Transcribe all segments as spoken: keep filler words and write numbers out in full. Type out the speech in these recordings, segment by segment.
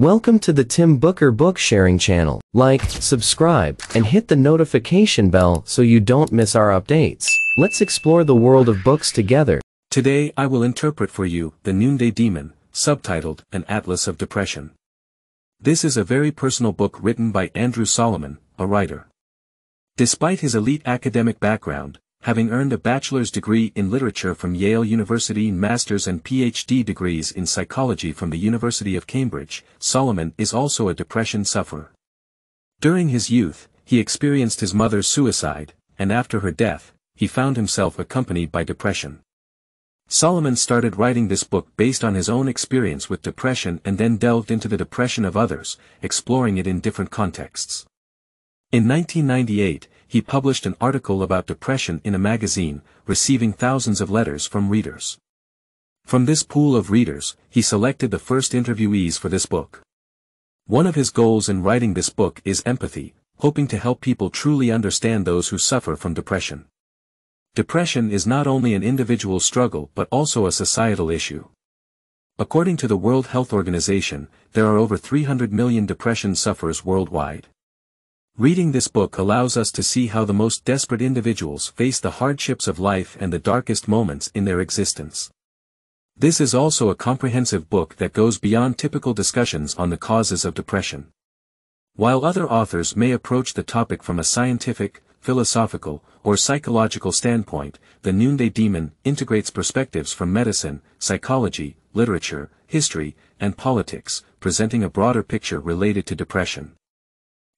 Welcome to the Tim Booker Book Sharing Channel. Like, subscribe, and hit the notification bell so you don't miss our updates. Let's explore the world of books together. Today I will interpret for you The Noonday Demon, subtitled An Atlas of Depression. This is a very personal book written by Andrew Solomon, a writer. Despite his elite academic background, having earned a bachelor's degree in literature from Yale University, master's and PhD degrees in psychology from the University of Cambridge, Solomon is also a depression sufferer. During his youth, he experienced his mother's suicide, and after her death, he found himself accompanied by depression. Solomon started writing this book based on his own experience with depression and then delved into the depression of others, exploring it in different contexts. In nineteen ninety-eight, he published an article about depression in a magazine, receiving thousands of letters from readers. From this pool of readers, he selected the first interviewees for this book. One of his goals in writing this book is empathy, hoping to help people truly understand those who suffer from depression. Depression is not only an individual struggle but also a societal issue. According to the World Health Organization, there are over three hundred million depression sufferers worldwide. Reading this book allows us to see how the most desperate individuals face the hardships of life and the darkest moments in their existence. This is also a comprehensive book that goes beyond typical discussions on the causes of depression. While other authors may approach the topic from a scientific, philosophical, or psychological standpoint, The Noonday Demon integrates perspectives from medicine, psychology, literature, history, and politics, presenting a broader picture related to depression.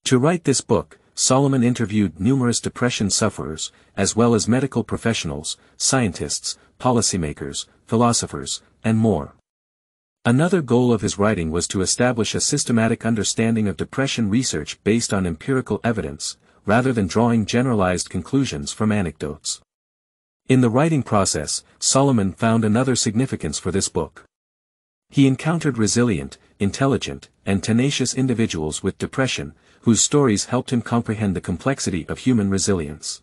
To write this book, Solomon interviewed numerous depression sufferers, as well as medical professionals, scientists, policymakers, philosophers, and more. Another goal of his writing was to establish a systematic understanding of depression research based on empirical evidence, rather than drawing generalized conclusions from anecdotes. In the writing process, Solomon found another significance for this book. He encountered resilient, intelligent, and tenacious individuals with depression, whose stories helped him comprehend the complexity of human resilience.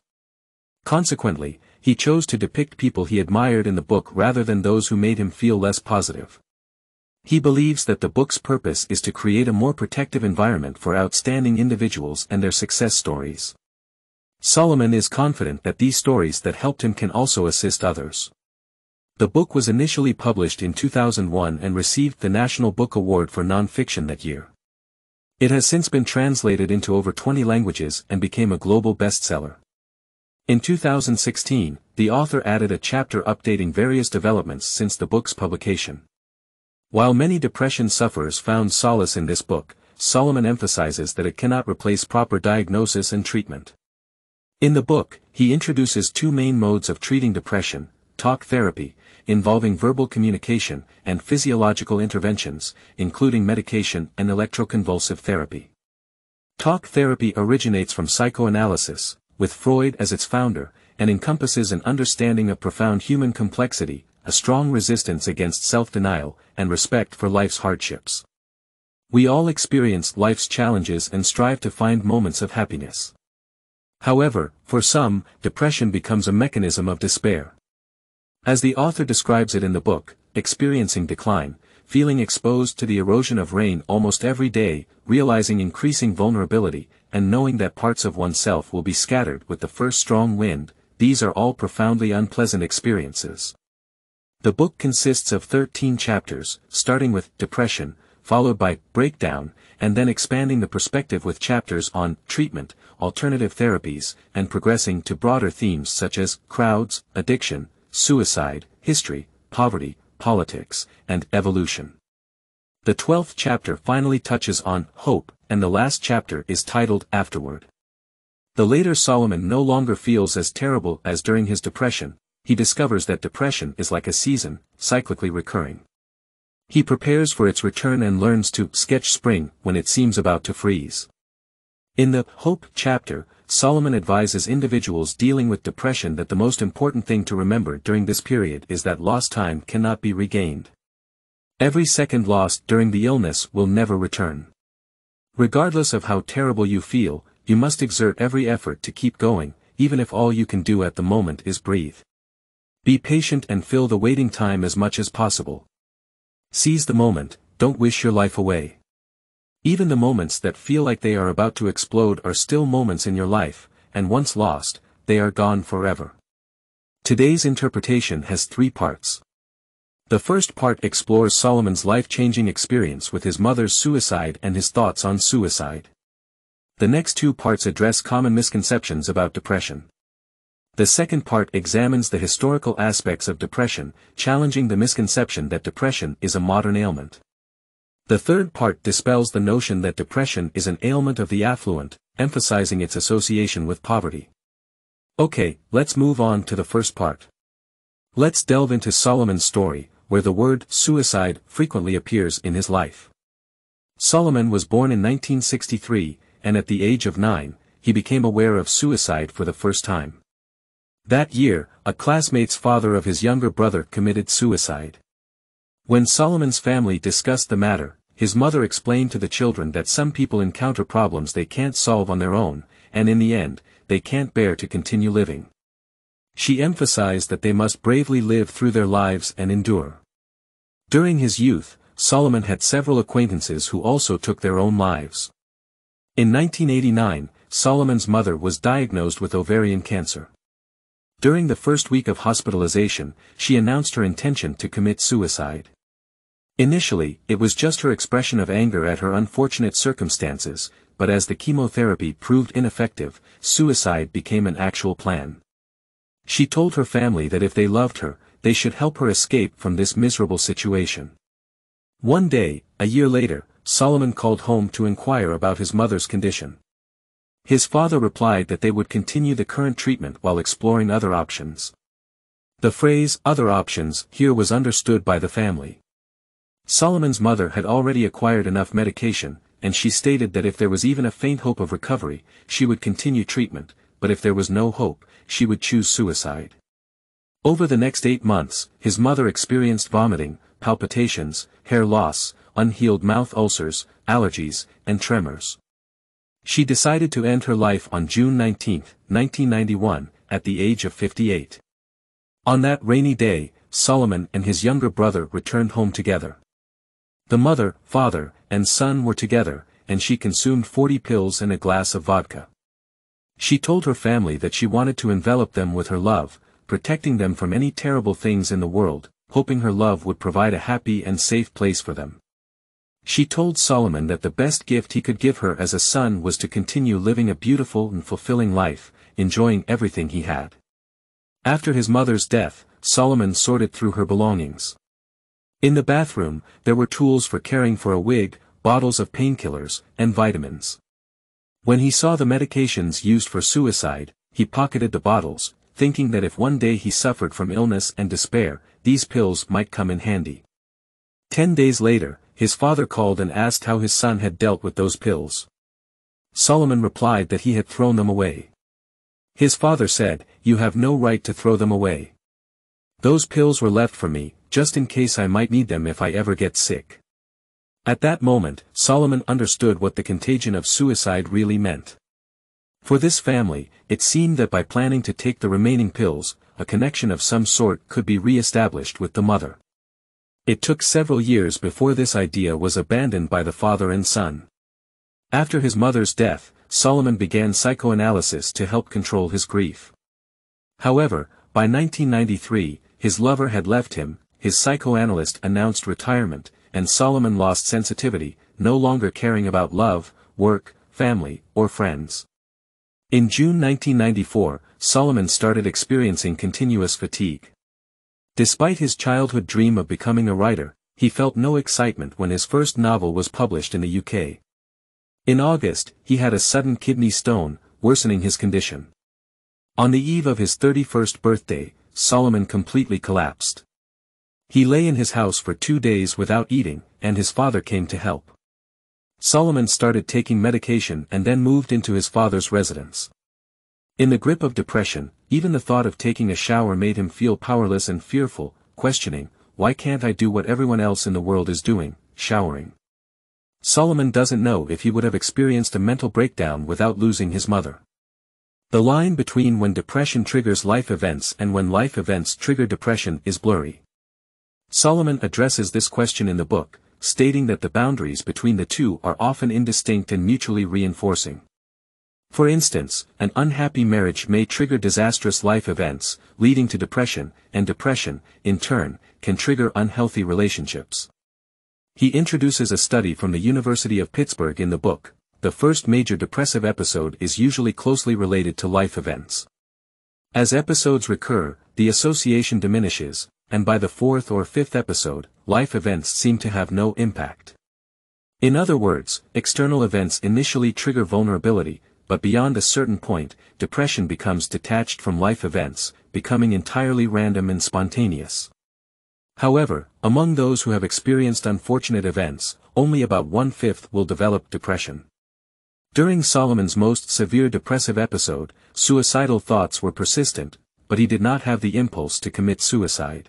Consequently, he chose to depict people he admired in the book rather than those who made him feel less positive. He believes that the book's purpose is to create a more protective environment for outstanding individuals and their success stories. Solomon is confident that these stories that helped him can also assist others. The book was initially published in two thousand one and received the National Book Award for Nonfiction that year. It has since been translated into over twenty languages and became a global bestseller. In two thousand sixteen, the author added a chapter updating various developments since the book's publication. While many depression sufferers found solace in this book, Solomon emphasizes that it cannot replace proper diagnosis and treatment. In the book, he introduces two main modes of treating depression: talk therapy, involving verbal communication, and physiological interventions, including medication and electroconvulsive therapy. Talk therapy originates from psychoanalysis, with Freud as its founder, and encompasses an understanding of profound human complexity, a strong resistance against self-denial, and respect for life's hardships. We all experience life's challenges and strive to find moments of happiness. However, for some, depression becomes a mechanism of despair. As the author describes it in the book, experiencing decline, feeling exposed to the erosion of rain almost every day, realizing increasing vulnerability, and knowing that parts of oneself will be scattered with the first strong wind, these are all profoundly unpleasant experiences. The book consists of thirteen chapters, starting with depression, followed by breakdown, and then expanding the perspective with chapters on treatment, alternative therapies, and progressing to broader themes such as crowds, addiction, suicide, history, poverty, politics, and evolution. The twelfth chapter finally touches on hope, and the last chapter is titled Afterward. The later Solomon no longer feels as terrible as during his depression. He discovers that depression is like a season, cyclically recurring. He prepares for its return and learns to sketch spring when it seems about to freeze. In the Hope chapter, Solomon advises individuals dealing with depression that the most important thing to remember during this period is that lost time cannot be regained. Every second lost during the illness will never return. Regardless of how terrible you feel, you must exert every effort to keep going, even if all you can do at the moment is breathe. Be patient and fill the waiting time as much as possible. Seize the moment, don't wish your life away. Even the moments that feel like they are about to explode are still moments in your life, and once lost, they are gone forever. Today's interpretation has three parts. The first part explores Solomon's life-changing experience with his mother's suicide and his thoughts on suicide. The next two parts address common misconceptions about depression. The second part examines the historical aspects of depression, challenging the misconception that depression is a modern ailment. The third part dispels the notion that depression is an ailment of the affluent, emphasizing its association with poverty. Okay, let's move on to the first part. Let's delve into Solomon's story, where the word suicide frequently appears in his life. Solomon was born in nineteen sixty-three, and at the age of nine, he became aware of suicide for the first time. That year, a classmate's father of his younger brother committed suicide. When Solomon's family discussed the matter, his mother explained to the children that some people encounter problems they can't solve on their own, and in the end, they can't bear to continue living. She emphasized that they must bravely live through their lives and endure. During his youth, Solomon had several acquaintances who also took their own lives. In nineteen eighty-nine, Solomon's mother was diagnosed with ovarian cancer. During the first week of hospitalization, she announced her intention to commit suicide. Initially, it was just her expression of anger at her unfortunate circumstances, but as the chemotherapy proved ineffective, suicide became an actual plan. She told her family that if they loved her, they should help her escape from this miserable situation. One day, a year later, Solomon called home to inquire about his mother's condition. His father replied that they would continue the current treatment while exploring other options. The phrase, "other options," here was understood by the family. Solomon's mother had already acquired enough medication, and she stated that if there was even a faint hope of recovery, she would continue treatment, but if there was no hope, she would choose suicide. Over the next eight months, his mother experienced vomiting, palpitations, hair loss, unhealed mouth ulcers, allergies, and tremors. She decided to end her life on June nineteenth, nineteen ninety-one, at the age of fifty-eight. On that rainy day, Solomon and his younger brother returned home together. The mother, father, and son were together, and she consumed forty pills and a glass of vodka. She told her family that she wanted to envelop them with her love, protecting them from any terrible things in the world, hoping her love would provide a happy and safe place for them. She told Solomon that the best gift he could give her as a son was to continue living a beautiful and fulfilling life, enjoying everything he had. After his mother's death, Solomon sorted through her belongings. In the bathroom, there were tools for caring for a wig, bottles of painkillers, and vitamins. When he saw the medications used for suicide, he pocketed the bottles, thinking that if one day he suffered from illness and despair, these pills might come in handy. Ten days later, his father called and asked how his son had dealt with those pills. Solomon replied that he had thrown them away. His father said, "You have no right to throw them away. Those pills were left for me, just in case I might need them if I ever get sick." At that moment, Solomon understood what the contagion of suicide really meant. For this family, it seemed that by planning to take the remaining pills, a connection of some sort could be re-established with the mother. It took several years before this idea was abandoned by the father and son. After his mother's death, Solomon began psychoanalysis to help control his grief. However, by nineteen ninety-three, his lover had left him, his psychoanalyst announced retirement, and Solomon lost sensitivity, no longer caring about love, work, family, or friends. In June nineteen ninety-four, Solomon started experiencing continuous fatigue. Despite his childhood dream of becoming a writer, he felt no excitement when his first novel was published in the U K. In August, he had a sudden kidney stone, worsening his condition. On the eve of his thirty-first birthday, Solomon completely collapsed. He lay in his house for two days without eating, and his father came to help. Solomon started taking medication and then moved into his father's residence. In the grip of depression, even the thought of taking a shower made him feel powerless and fearful, questioning, "Why can't I do what everyone else in the world is doing, showering?" Solomon doesn't know if he would have experienced a mental breakdown without losing his mother. The line between when depression triggers life events and when life events trigger depression is blurry. Solomon addresses this question in the book, stating that the boundaries between the two are often indistinct and mutually reinforcing. For instance, an unhappy marriage may trigger disastrous life events, leading to depression, and depression, in turn, can trigger unhealthy relationships. He introduces a study from the University of Pittsburgh in the book. The first major depressive episode is usually closely related to life events. As episodes recur, the association diminishes, and by the fourth or fifth episode, life events seem to have no impact. In other words, external events initially trigger vulnerability, but beyond a certain point, depression becomes detached from life events, becoming entirely random and spontaneous. However, among those who have experienced unfortunate events, only about one-fifth will develop depression. During Solomon's most severe depressive episode, suicidal thoughts were persistent, but he did not have the impulse to commit suicide.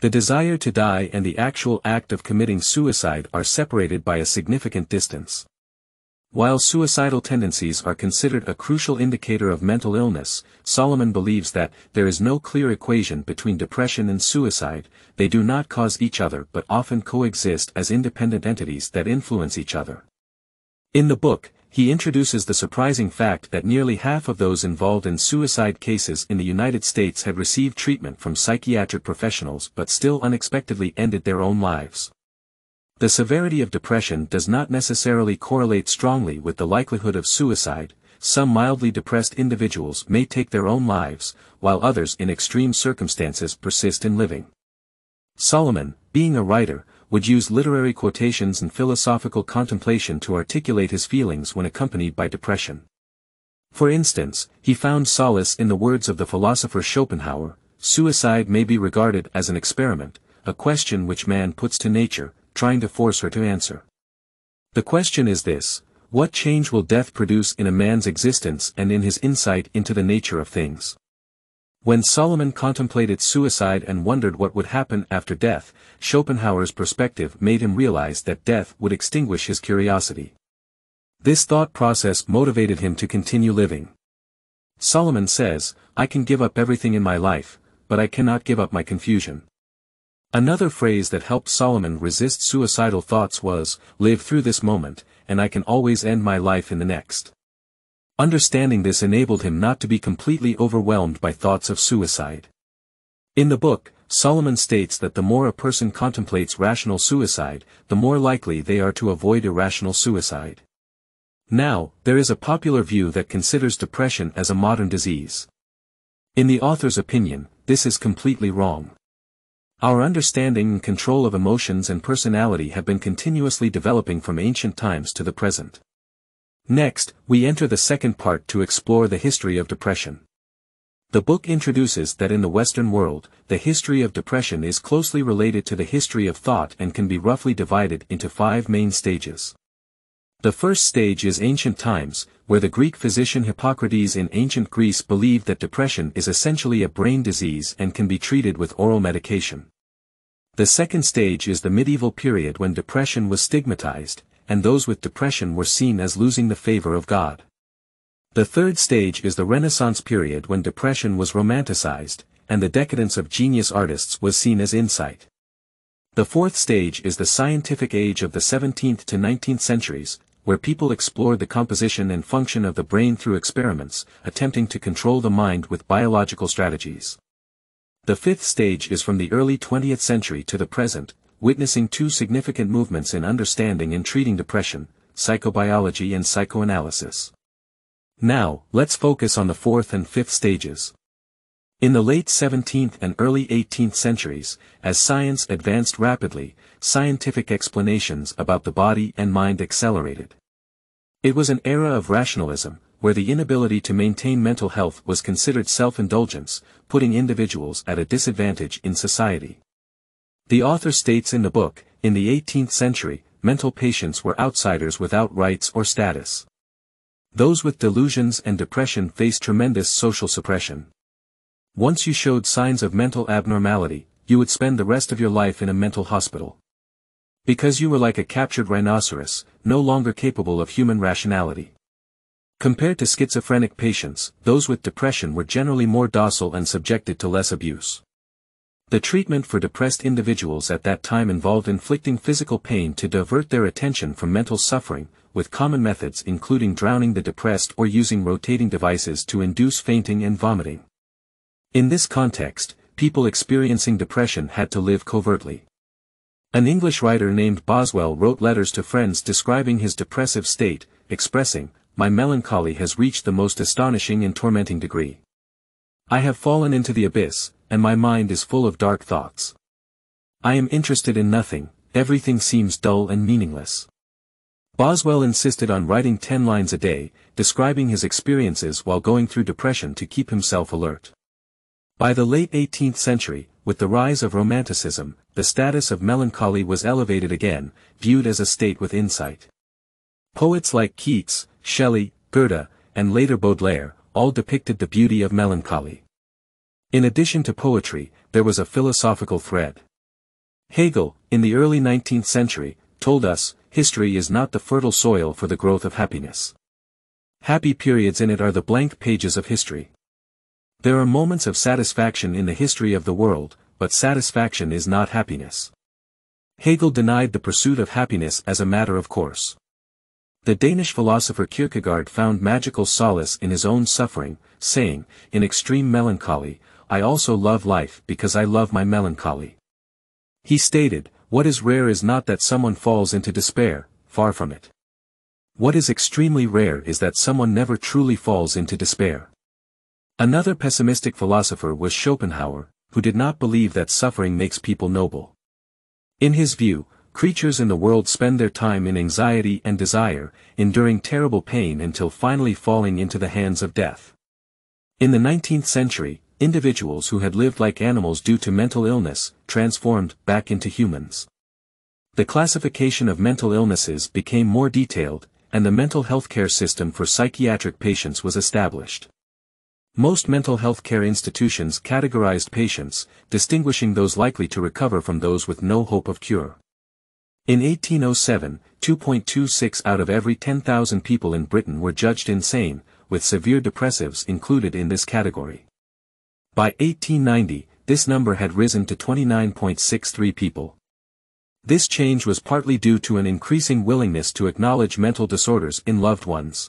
The desire to die and the actual act of committing suicide are separated by a significant distance. While suicidal tendencies are considered a crucial indicator of mental illness, Solomon believes that there is no clear equation between depression and suicide. They do not cause each other but often coexist as independent entities that influence each other. In the book, he introduces the surprising fact that nearly half of those involved in suicide cases in the United States had received treatment from psychiatric professionals but still unexpectedly ended their own lives. The severity of depression does not necessarily correlate strongly with the likelihood of suicide. Some mildly depressed individuals may take their own lives, while others in extreme circumstances persist in living. Solomon, being a writer, would use literary quotations and philosophical contemplation to articulate his feelings when accompanied by depression. For instance, he found solace in the words of the philosopher Schopenhauer, "Suicide may be regarded as an experiment, a question which man puts to nature, trying to force her to answer. The question is this: what change will death produce in a man's existence and in his insight into the nature of things?" When Solomon contemplated suicide and wondered what would happen after death, Schopenhauer's perspective made him realize that death would extinguish his curiosity. This thought process motivated him to continue living. Solomon says, "I can give up everything in my life, but I cannot give up my confusion." Another phrase that helped Solomon resist suicidal thoughts was, "Live through this moment, and I can always end my life in the next." Understanding this enabled him not to be completely overwhelmed by thoughts of suicide. In the book, Solomon states that the more a person contemplates rational suicide, the more likely they are to avoid irrational suicide. Now, there is a popular view that considers depression as a modern disease. In the author's opinion, this is completely wrong. Our understanding and control of emotions and personality have been continuously developing from ancient times to the present. Next, we enter the second part to explore the history of depression. The book introduces that in the Western world, the history of depression is closely related to the history of thought and can be roughly divided into five main stages. The first stage is ancient times, where the Greek physician Hippocrates in ancient Greece believed that depression is essentially a brain disease and can be treated with oral medication. The second stage is the medieval period when depression was stigmatized, and those with depression were seen as losing the favor of God. The third stage is the Renaissance period when depression was romanticized, and the decadence of genius artists was seen as insight. The fourth stage is the scientific age of the seventeenth to nineteenth centuries, where people explored the composition and function of the brain through experiments, attempting to control the mind with biological strategies. The fifth stage is from the early twentieth century to the present, witnessing two significant movements in understanding and treating depression: psychobiology and psychoanalysis. Now, let's focus on the fourth and fifth stages. In the late seventeenth and early eighteenth centuries, as science advanced rapidly, scientific explanations about the body and mind accelerated. It was an era of rationalism, where the inability to maintain mental health was considered self-indulgence, putting individuals at a disadvantage in society. The author states in the book, in the eighteenth century, mental patients were outsiders without rights or status. Those with delusions and depression faced tremendous social suppression. Once you showed signs of mental abnormality, you would spend the rest of your life in a mental hospital, because you were like a captured rhinoceros, no longer capable of human rationality. Compared to schizophrenic patients, those with depression were generally more docile and subjected to less abuse. The treatment for depressed individuals at that time involved inflicting physical pain to divert their attention from mental suffering, with common methods including drowning the depressed or using rotating devices to induce fainting and vomiting. In this context, people experiencing depression had to live covertly. An English writer named Boswell wrote letters to friends describing his depressive state, expressing, "My melancholy has reached the most astonishing and tormenting degree. I have fallen into the abyss, and my mind is full of dark thoughts. I am interested in nothing, everything seems dull and meaningless." Boswell insisted on writing ten lines a day, describing his experiences while going through depression to keep himself alert. By the late eighteenth century, with the rise of Romanticism, the status of melancholy was elevated again, viewed as a state with insight. Poets like Keats, Shelley, Goethe, and later Baudelaire, all depicted the beauty of melancholy. In addition to poetry, there was a philosophical thread. Hegel, in the early nineteenth century, told us, "History is not the fertile soil for the growth of happiness. Happy periods in it are the blank pages of history. There are moments of satisfaction in the history of the world, but satisfaction is not happiness." Hegel denied the pursuit of happiness as a matter of course. The Danish philosopher Kierkegaard found magical solace in his own suffering, saying, "In extreme melancholy, I also love life because I love my melancholy." He stated, "What is rare is not that someone falls into despair, far from it. What is extremely rare is that someone never truly falls into despair." Another pessimistic philosopher was Schopenhauer, who did not believe that suffering makes people noble. In his view, creatures in the world spend their time in anxiety and desire, enduring terrible pain until finally falling into the hands of death. In the nineteenth century, individuals who had lived like animals due to mental illness transformed back into humans. The classification of mental illnesses became more detailed, and the mental health care system for psychiatric patients was established. Most mental health care institutions categorized patients, distinguishing those likely to recover from those with no hope of cure. In eighteen oh seven, two point two six out of every ten thousand people in Britain were judged insane, with severe depressives included in this category. By eighteen ninety, this number had risen to twenty-nine point six three people. This change was partly due to an increasing willingness to acknowledge mental disorders in loved ones.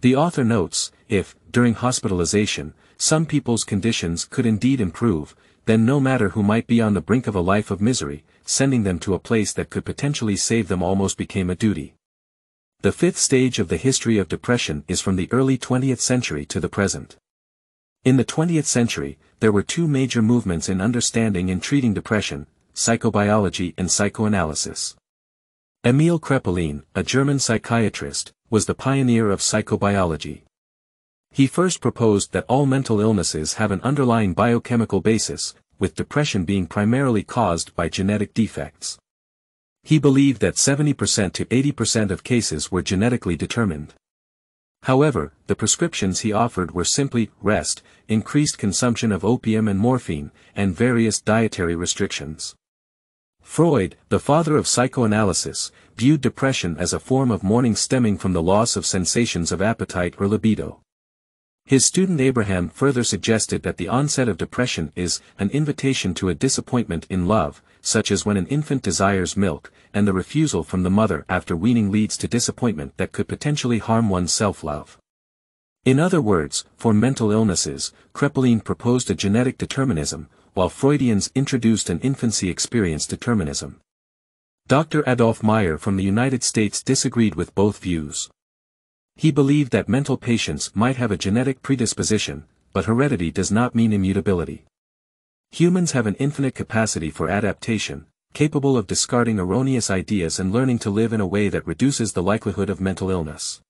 The author notes, if, during hospitalization, some people's conditions could indeed improve, then no matter who might be on the brink of a life of misery, sending them to a place that could potentially save them almost became a duty. The fifth stage of the history of depression is from the early twentieth century to the present. In the twentieth century, there were two major movements in understanding and treating depression: psychobiology and psychoanalysis. Emil Kraepelin, a German psychiatrist, was the pioneer of psychobiology. He first proposed that all mental illnesses have an underlying biochemical basis, with depression being primarily caused by genetic defects. He believed that seventy percent to eighty percent of cases were genetically determined. However, the prescriptions he offered were simply rest, increased consumption of opium and morphine, and various dietary restrictions. Freud, the father of psychoanalysis, viewed depression as a form of mourning stemming from the loss of sensations of appetite or libido. His student Abraham further suggested that the onset of depression is an invitation to a disappointment in love, such as when an infant desires milk, and the refusal from the mother after weaning leads to disappointment that could potentially harm one's self-love. In other words, for mental illnesses, Kraepelin proposed a genetic determinism, while Freudians introduced an infancy experience determinism. Doctor Adolf Meyer from the United States disagreed with both views. He believed that mental patients might have a genetic predisposition, but heredity does not mean immutability. Humans have an infinite capacity for adaptation, capable of discarding erroneous ideas and learning to live in a way that reduces the likelihood of mental illness.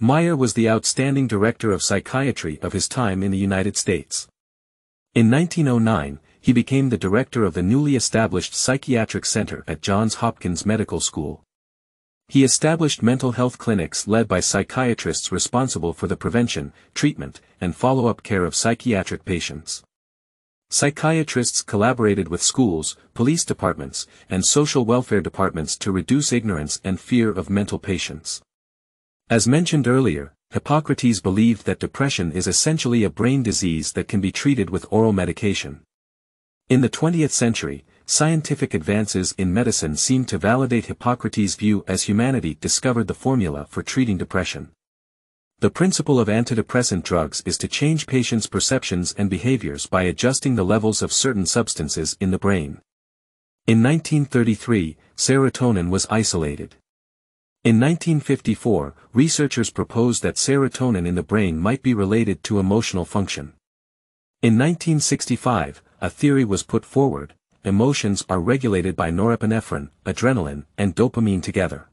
Meyer was the outstanding director of psychiatry of his time in the United States. In nineteen oh nine, he became the director of the newly established psychiatric center at Johns Hopkins Medical School. He established mental health clinics led by psychiatrists responsible for the prevention, treatment, and follow-up care of psychiatric patients. Psychiatrists collaborated with schools, police departments, and social welfare departments to reduce ignorance and fear of mental patients. As mentioned earlier, Hippocrates believed that depression is essentially a brain disease that can be treated with oral medication. In the twentieth century, scientific advances in medicine seem to validate Hippocrates' view as humanity discovered the formula for treating depression. The principle of antidepressant drugs is to change patients' perceptions and behaviors by adjusting the levels of certain substances in the brain. In nineteen thirty-three, serotonin was isolated. In nineteen fifty-four, researchers proposed that serotonin in the brain might be related to emotional function. In nineteen sixty-five, a theory was put forward: emotions are regulated by norepinephrine, adrenaline, and dopamine together.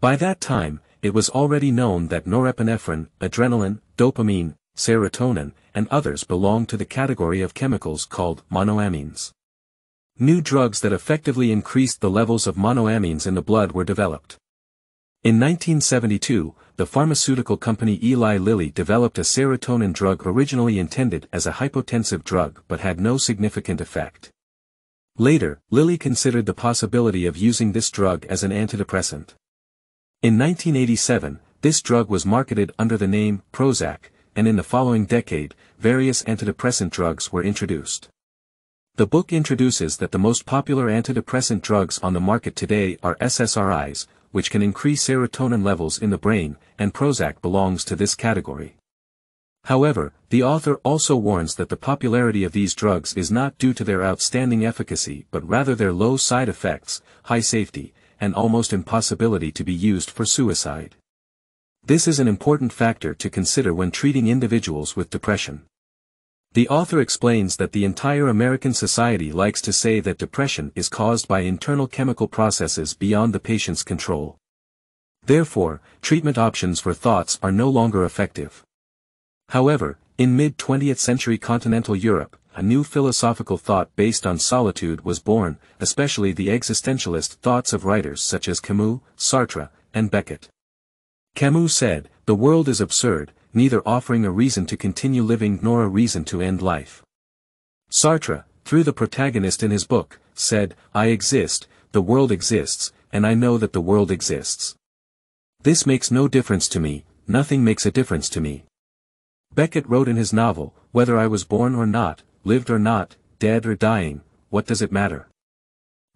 By that time, it was already known that norepinephrine, adrenaline, dopamine, serotonin, and others belong to the category of chemicals called monoamines. New drugs that effectively increased the levels of monoamines in the blood were developed. In nineteen seventy-two, the pharmaceutical company Eli Lilly developed a serotonin drug originally intended as a hypotensive drug but had no significant effect. Later, Lilly considered the possibility of using this drug as an antidepressant. In nineteen eighty-seven, this drug was marketed under the name Prozac, and in the following decade, various antidepressant drugs were introduced. The book introduces that the most popular antidepressant drugs on the market today are S S R Is, which can increase serotonin levels in the brain, and Prozac belongs to this category. However, the author also warns that the popularity of these drugs is not due to their outstanding efficacy but rather their low side effects, high safety, and almost impossibility to be used for suicide. This is an important factor to consider when treating individuals with depression. The author explains that the entire American society likes to say that depression is caused by internal chemical processes beyond the patient's control. Therefore, treatment options for thoughts are no longer effective. However, in mid-twentieth century continental Europe, a new philosophical thought based on solitude was born, especially the existentialist thoughts of writers such as Camus, Sartre, and Beckett. Camus said, "The world is absurd, neither offering a reason to continue living nor a reason to end life." Sartre, through the protagonist in his book, said, "I exist, the world exists, and I know that the world exists. This makes no difference to me, nothing makes a difference to me." Beckett wrote in his novel, "Whether I was born or not, lived or not, dead or dying, what does it matter?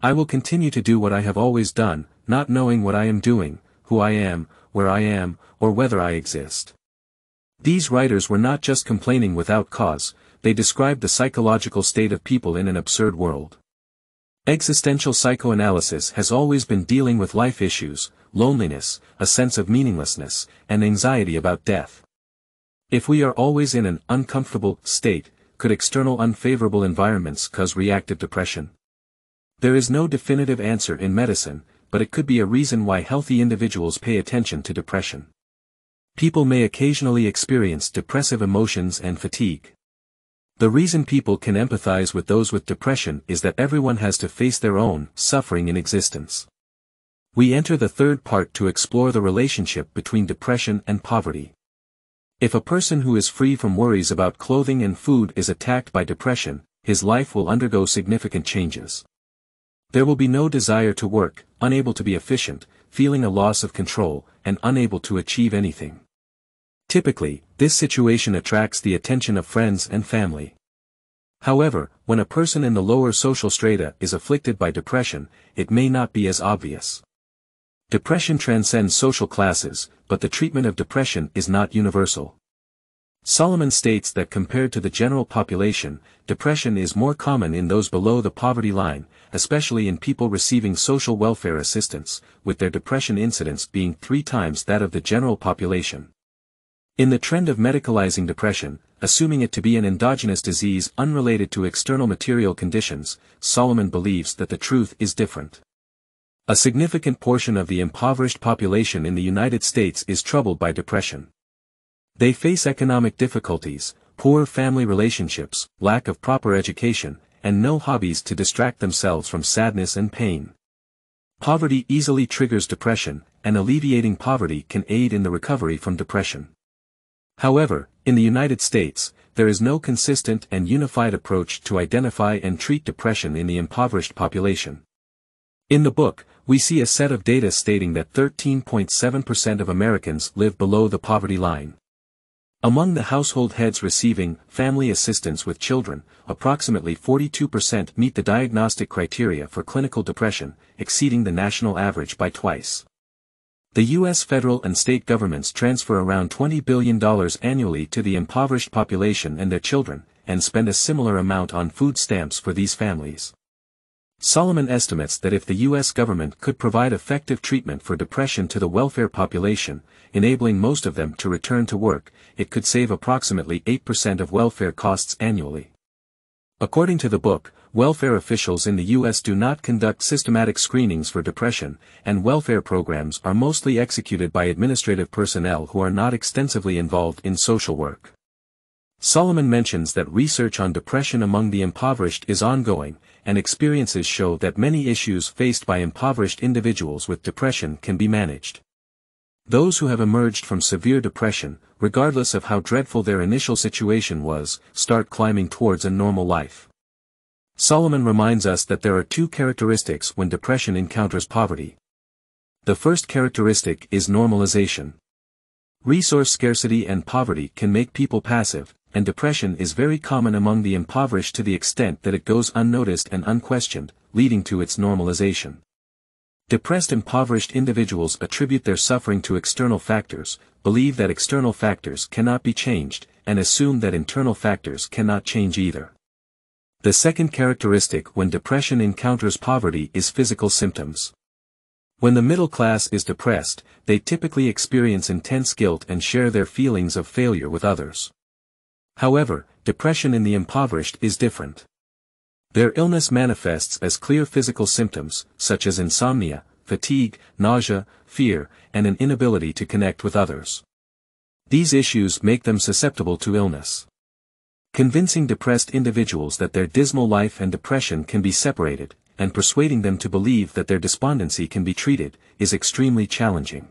I will continue to do what I have always done, not knowing what I am doing, who I am, where I am, or whether I exist." These writers were not just complaining without cause, they described the psychological state of people in an absurd world. Existential psychoanalysis has always been dealing with life issues, loneliness, a sense of meaninglessness, and anxiety about death. If we are always in an uncomfortable state, could external unfavorable environments cause reactive depression? There is no definitive answer in medicine, but it could be a reason why healthy individuals pay attention to depression. People may occasionally experience depressive emotions and fatigue. The reason people can empathize with those with depression is that everyone has to face their own suffering in existence. We enter the third part to explore the relationship between depression and poverty. If a person who is free from worries about clothing and food is attacked by depression, his life will undergo significant changes. There will be no desire to work, unable to be efficient, feeling a loss of control, and unable to achieve anything. Typically, this situation attracts the attention of friends and family. However, when a person in the lower social strata is afflicted by depression, it may not be as obvious. Depression transcends social classes, but the treatment of depression is not universal. Solomon states that compared to the general population, depression is more common in those below the poverty line, especially in people receiving social welfare assistance, with their depression incidence being three times that of the general population. In the trend of medicalizing depression, assuming it to be an endogenous disease unrelated to external material conditions, Solomon believes that the truth is different. A significant portion of the impoverished population in the United States is troubled by depression. They face economic difficulties, poor family relationships, lack of proper education, and no hobbies to distract themselves from sadness and pain. Poverty easily triggers depression, and alleviating poverty can aid in the recovery from depression. However, in the United States, there is no consistent and unified approach to identify and treat depression in the impoverished population. In the book, we see a set of data stating that thirteen point seven percent of Americans live below the poverty line. Among the household heads receiving family assistance with children, approximately forty-two percent meet the diagnostic criteria for clinical depression, exceeding the national average by twice. The U S federal and state governments transfer around twenty billion dollars annually to the impoverished population and their children, and spend a similar amount on food stamps for these families. Solomon estimates that if the U S government could provide effective treatment for depression to the welfare population, enabling most of them to return to work, it could save approximately eight percent of welfare costs annually. According to the book, welfare officials in the U S do not conduct systematic screenings for depression, and welfare programs are mostly executed by administrative personnel who are not extensively involved in social work. Solomon mentions that research on depression among the impoverished is ongoing, and experiences show that many issues faced by impoverished individuals with depression can be managed. Those who have emerged from severe depression, regardless of how dreadful their initial situation was, start climbing towards a normal life. Solomon reminds us that there are two characteristics when depression encounters poverty. The first characteristic is normalization. Resource scarcity and poverty can make people passive, and depression is very common among the impoverished to the extent that it goes unnoticed and unquestioned, leading to its normalization. Depressed impoverished individuals attribute their suffering to external factors, believe that external factors cannot be changed, and assume that internal factors cannot change either. The second characteristic when depression encounters poverty is physical symptoms. When the middle class is depressed, they typically experience intense guilt and share their feelings of failure with others. However, depression in the impoverished is different. Their illness manifests as clear physical symptoms, such as insomnia, fatigue, nausea, fear, and an inability to connect with others. These issues make them susceptible to illness. Convincing depressed individuals that their dismal life and depression can be separated, and persuading them to believe that their despondency can be treated, is extremely challenging.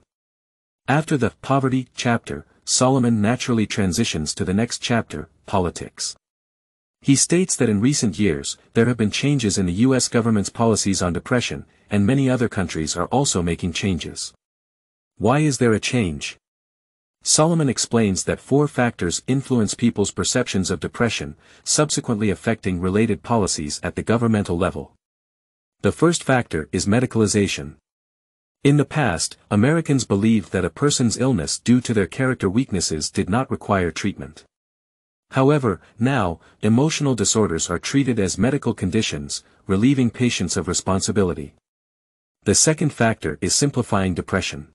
After the poverty chapter, Solomon naturally transitions to the next chapter, politics. He states that in recent years, there have been changes in the U S government's policies on depression, and many other countries are also making changes. Why is there a change? Solomon explains that four factors influence people's perceptions of depression, subsequently affecting related policies at the governmental level. The first factor is medicalization. In the past, Americans believed that a person's illness due to their character weaknesses did not require treatment. However, now, emotional disorders are treated as medical conditions, relieving patients of responsibility. The second factor is simplifying depression.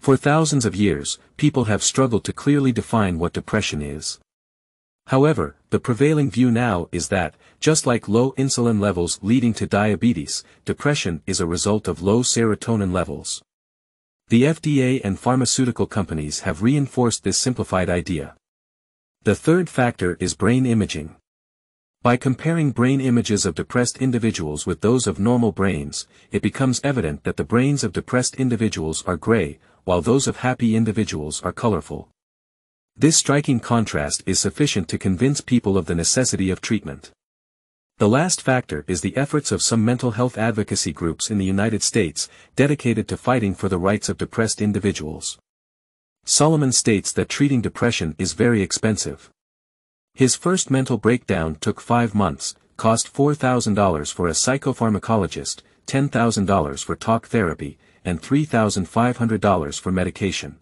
For thousands of years, people have struggled to clearly define what depression is. However, the prevailing view now is that, just like low insulin levels leading to diabetes, depression is a result of low serotonin levels. The F D A and pharmaceutical companies have reinforced this simplified idea. The third factor is brain imaging. By comparing brain images of depressed individuals with those of normal brains, it becomes evident that the brains of depressed individuals are gray, while those of happy individuals are colorful. This striking contrast is sufficient to convince people of the necessity of treatment. The last factor is the efforts of some mental health advocacy groups in the United States, dedicated to fighting for the rights of depressed individuals. Solomon states that treating depression is very expensive. His first mental breakdown took five months, cost four thousand dollars for a psychopharmacologist, ten thousand dollars for talk therapy, and three thousand five hundred dollars for medication.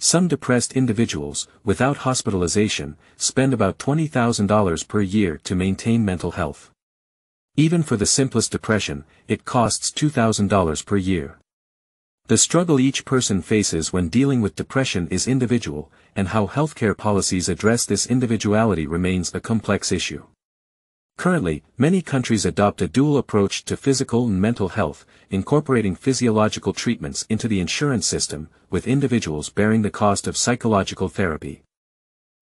Some depressed individuals, without hospitalization, spend about twenty thousand dollars per year to maintain mental health. Even for the simplest depression, it costs two thousand dollars per year. The struggle each person faces when dealing with depression is individual, and how healthcare policies address this individuality remains a complex issue. Currently, many countries adopt a dual approach to physical and mental health, incorporating physiological treatments into the insurance system, with individuals bearing the cost of psychological therapy.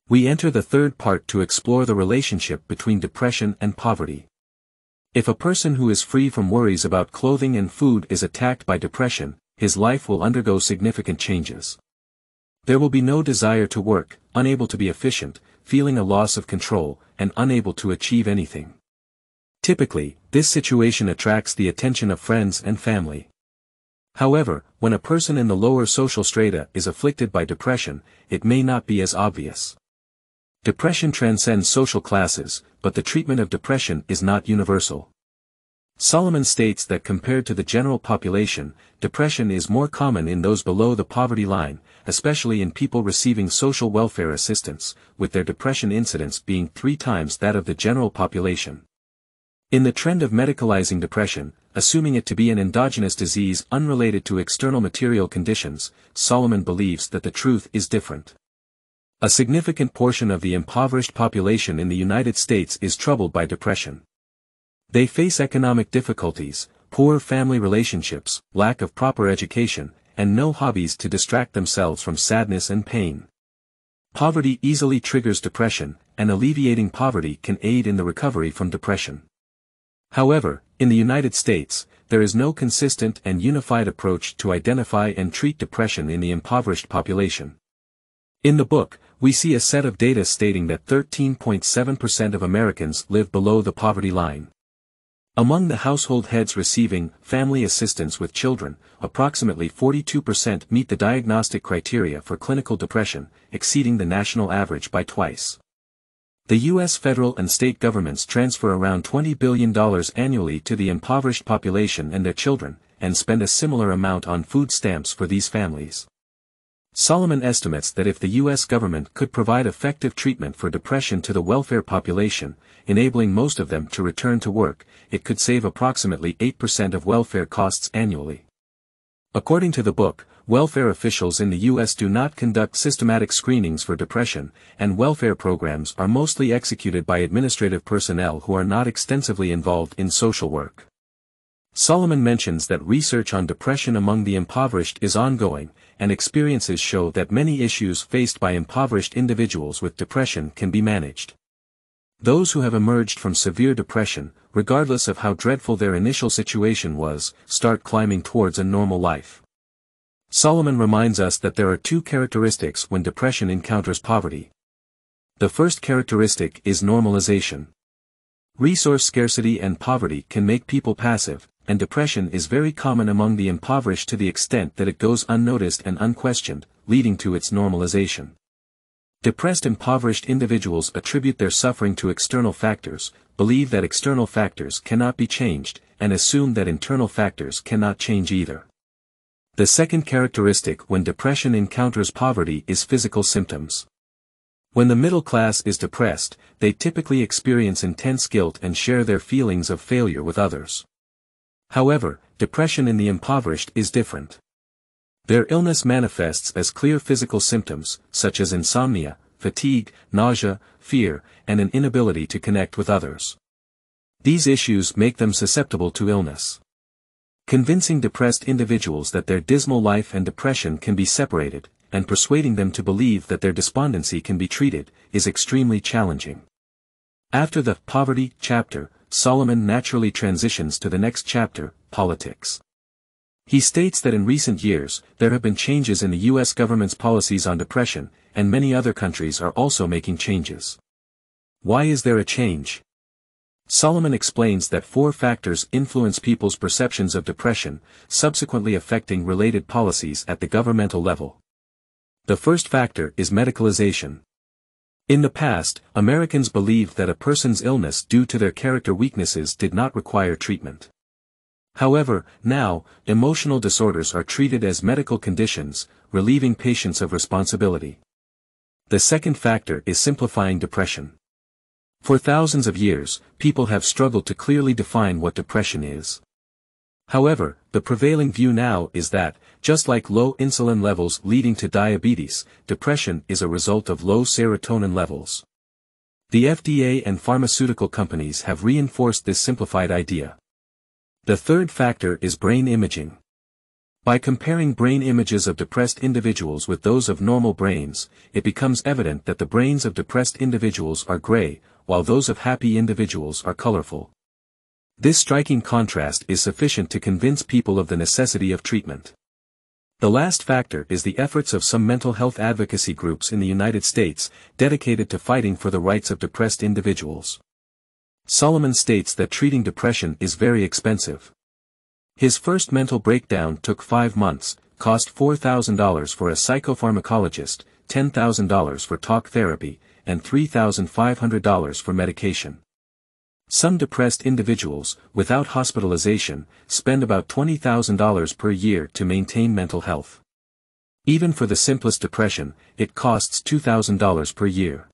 We enter the third part to explore the relationship between depression and poverty. If a person who is free from worries about clothing and food is attacked by depression, his life will undergo significant changes. There will be no desire to work, unable to be efficient, feeling a loss of control, and unable to achieve anything. Typically, this situation attracts the attention of friends and family. However, when a person in the lower social strata is afflicted by depression, it may not be as obvious. Depression transcends social classes, but the treatment of depression is not universal. Solomon states that compared to the general population, depression is more common in those below the poverty line, especially in people receiving social welfare assistance, with their depression incidence being three times that of the general population. In the trend of medicalizing depression, assuming it to be an endogenous disease unrelated to external material conditions, Solomon believes that the truth is different. A significant portion of the impoverished population in the United States is troubled by depression. They face economic difficulties, poor family relationships, lack of proper education, and no hobbies to distract themselves from sadness and pain. Poverty easily triggers depression, and alleviating poverty can aid in the recovery from depression. However, in the United States, there is no consistent and unified approach to identify and treat depression in the impoverished population. In the book, we see a set of data stating that thirteen point seven percent of Americans live below the poverty line. Among the household heads receiving family assistance with children, approximately forty-two percent meet the diagnostic criteria for clinical depression, exceeding the national average by twice. The U S federal and state governments transfer around twenty billion dollars annually to the impoverished population and their children, and spend a similar amount on food stamps for these families. Solomon estimates that if the U S government could provide effective treatment for depression to the welfare population, enabling most of them to return to work, it could save approximately eight percent of welfare costs annually. According to the book, welfare officials in the U S do not conduct systematic screenings for depression, and welfare programs are mostly executed by administrative personnel who are not extensively involved in social work. Solomon mentions that research on depression among the impoverished is ongoing, and experiences show that many issues faced by impoverished individuals with depression can be managed. Those who have emerged from severe depression, regardless of how dreadful their initial situation was, start climbing towards a normal life. Solomon reminds us that there are two characteristics when depression encounters poverty. The first characteristic is normalization. Resource scarcity and poverty can make people passive, and depression is very common among the impoverished to the extent that it goes unnoticed and unquestioned, leading to its normalization. Depressed impoverished individuals attribute their suffering to external factors, believe that external factors cannot be changed, and assume that internal factors cannot change either. The second characteristic when depression encounters poverty is physical symptoms. When the middle class is depressed, they typically experience intense guilt and share their feelings of failure with others. However, depression in the impoverished is different. Their illness manifests as clear physical symptoms, such as insomnia, fatigue, nausea, fear, and an inability to connect with others. These issues make them susceptible to illness. Convincing depressed individuals that their dismal life and depression can be separated, and persuading them to believe that their despondency can be treated, is extremely challenging. After the poverty chapter, Solomon naturally transitions to the next chapter, politics. He states that in recent years, there have been changes in the U S government's policies on depression, and many other countries are also making changes. Why is there a change? Solomon explains that four factors influence people's perceptions of depression, subsequently affecting related policies at the governmental level. The first factor is medicalization. In the past, Americans believed that a person's illness due to their character weaknesses did not require treatment. However, now, emotional disorders are treated as medical conditions, relieving patients of responsibility. The second factor is simplifying depression. For thousands of years, people have struggled to clearly define what depression is. However, the prevailing view now is that, just like low insulin levels leading to diabetes, depression is a result of low serotonin levels. The F D A and pharmaceutical companies have reinforced this simplified idea. The third factor is brain imaging. By comparing brain images of depressed individuals with those of normal brains, it becomes evident that the brains of depressed individuals are gray, while those of happy individuals are colorful. This striking contrast is sufficient to convince people of the necessity of treatment. The last factor is the efforts of some mental health advocacy groups in the United States, dedicated to fighting for the rights of depressed individuals. Solomon states that treating depression is very expensive. His first mental breakdown took five months, cost four thousand dollars for a psychopharmacologist, ten thousand dollars for talk therapy, and three thousand five hundred dollars for medication. Some depressed individuals, without hospitalization, spend about twenty thousand dollars per year to maintain mental health. Even for the simplest depression, it costs two thousand dollars per year.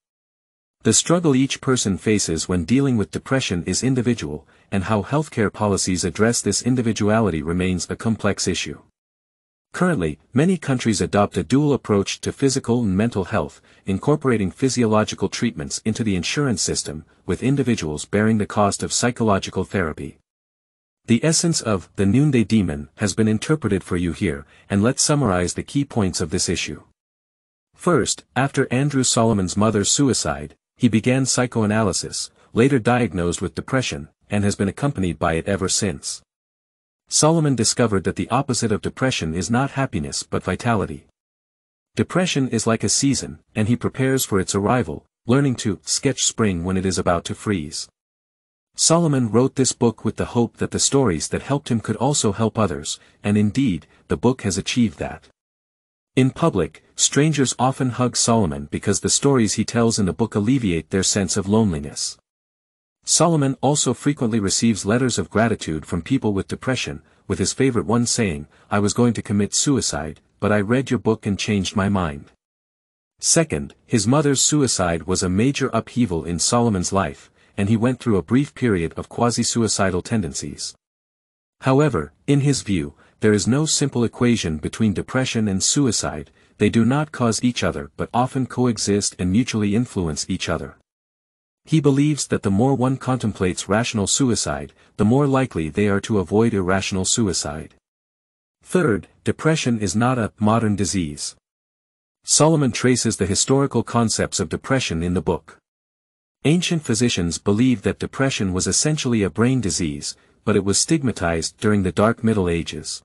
The struggle each person faces when dealing with depression is individual, and how healthcare policies address this individuality remains a complex issue. Currently, many countries adopt a dual approach to physical and mental health, incorporating physiological treatments into the insurance system, with individuals bearing the cost of psychological therapy. The essence of The Noonday Demon has been interpreted for you here, and let's summarize the key points of this issue. First, after Andrew Solomon's mother's suicide, he began psychoanalysis, later diagnosed with depression, and has been accompanied by it ever since. Solomon discovered that the opposite of depression is not happiness but vitality. Depression is like a season, and he prepares for its arrival, learning to sketch spring when it is about to freeze. Solomon wrote this book with the hope that the stories that helped him could also help others, and indeed, the book has achieved that. In public, strangers often hug Solomon because the stories he tells in the book alleviate their sense of loneliness. Solomon also frequently receives letters of gratitude from people with depression, with his favorite one saying, "I was going to commit suicide, but I read your book and changed my mind." Second, his mother's suicide was a major upheaval in Solomon's life, and he went through a brief period of quasi-suicidal tendencies. However, in his view, there is no simple equation between depression and suicide, they do not cause each other but often coexist and mutually influence each other. He believes that the more one contemplates rational suicide, the more likely they are to avoid irrational suicide. Third, depression is not a modern disease. Solomon traces the historical concepts of depression in the book. Ancient physicians believed that depression was essentially a brain disease, but it was stigmatized during the Dark Middle Ages.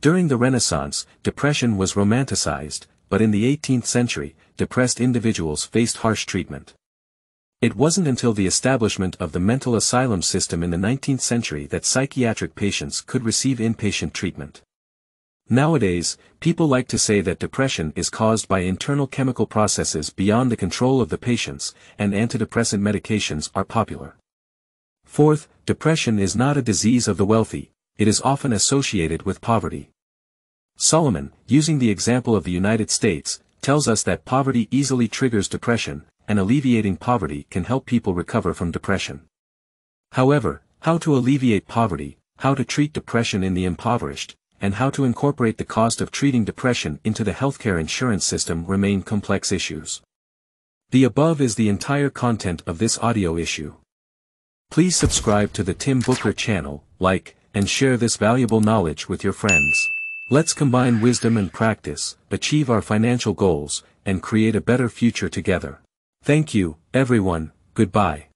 During the Renaissance, depression was romanticized, but in the eighteenth century, depressed individuals faced harsh treatment. It wasn't until the establishment of the mental asylum system in the nineteenth century that psychiatric patients could receive inpatient treatment. Nowadays, people like to say that depression is caused by internal chemical processes beyond the control of the patients, and antidepressant medications are popular. Fourth, depression is not a disease of the wealthy, it is often associated with poverty. Solomon, using the example of the United States, tells us that poverty easily triggers depression, and alleviating poverty can help people recover from depression. However, how to alleviate poverty, how to treat depression in the impoverished, and how to incorporate the cost of treating depression into the healthcare insurance system remain complex issues. The above is the entire content of this audio issue. Please subscribe to the Tim Booker channel, like, and share this valuable knowledge with your friends. Let's combine wisdom and practice, achieve our financial goals, and create a better future together. Thank you, everyone. Goodbye.